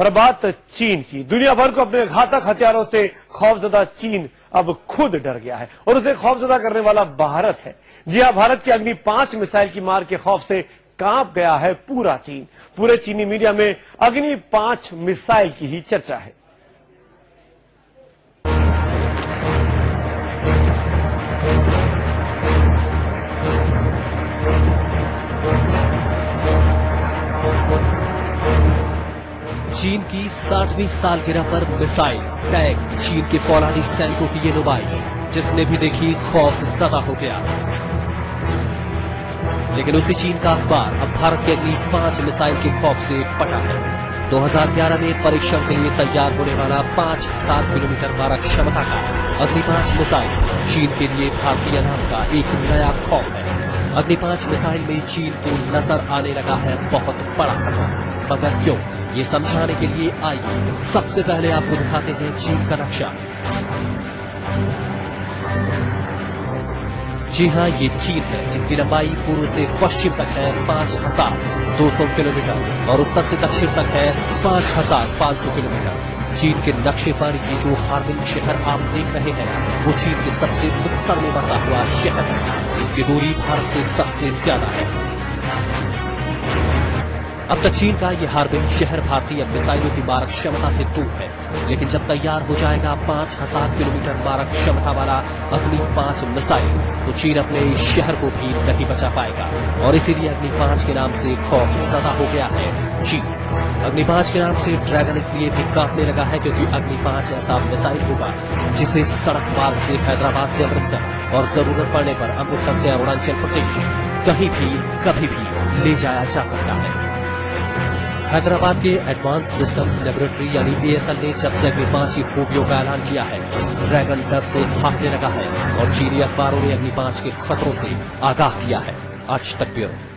और बात चीन की। दुनिया भर को अपने घातक हथियारों से खौफजदा चीन अब खुद डर गया है और उसे खौफजदा करने वाला भारत है। जी हां, भारत की अग्नि-5 मिसाइल की मार के खौफ से कांप गया है पूरा चीन। पूरे चीनी मीडिया में अग्नि-5 मिसाइल की ही चर्चा है। चीन की 60वीं सालगिरह पर मिसाइल टैग, चीन के फौलादी सैनिकों की ये नुमाइश जिसने भी देखी खौफ सदा हो गया। लेकिन उसी चीन का अखबार अब भारत की अग्नि-5 मिसाइल के खौफ से पटा है। 2011 में परीक्षण के लिए तैयार होने वाला 5,000 किलोमीटर मारक क्षमता का अग्नि-5 मिसाइल चीन के लिए भारतीय नाम का एक नया खौफ है। अग्नि-5 मिसाइल में चीन को नजर आने लगा है बहुत बड़ा खतरा। मगर क्यों, ये समझाने के लिए आइए सबसे पहले आपको दिखाते हैं चीन का नक्शा। जी हाँ, ये चीन है जिसकी लंबाई पूर्व से पश्चिम तक है 5,200 किलोमीटर और उत्तर से दक्षिण तक है 5,500 किलोमीटर। चीन के नक्शे पर ये जो हार्बिन शहर आप देख रहे हैं वो चीन के सबसे उत्तर में बसा हुआ शहर है। इसकी दूरी भारत से सबसे ज्यादा है। अब तक चीन का ये हार्बिन शहर भारतीय मिसाइलों की मारक क्षमता से दूर है, लेकिन जब तैयार हो जाएगा 5,000 किलोमीटर मारक क्षमता वाला अग्नि-5 मिसाइल तो चीन अपने इस शहर को भी नहीं बचा पाएगा और इसीलिए अग्नि-5 के नाम से खौफ सदा हो गया है चीन। अग्नि-5 के नाम से ड्रैगन इसलिए भी कांपने लगा है क्योंकि अग्नि-5 ऐसा मिसाइल होगा जिसे सड़क मार्ग से हैदराबाद से अमृतसर और जरूरत पड़ने पर अमृतसर से अरुणाचल प्रदेश कहीं भी कभी भी ले जाया जा सकता है। हैदराबाद के एडवांस्ड सिस्टम लेबोरेटरी यानी ASL ने जब से अग्नि-5 की खूबियों का ऐलान किया है, ड्रैगन डर से हांकने लगा है और चीनी अखबारों ने अग्नि-5 के खतरों से आगाह किया है। आज तक ब्यूरो।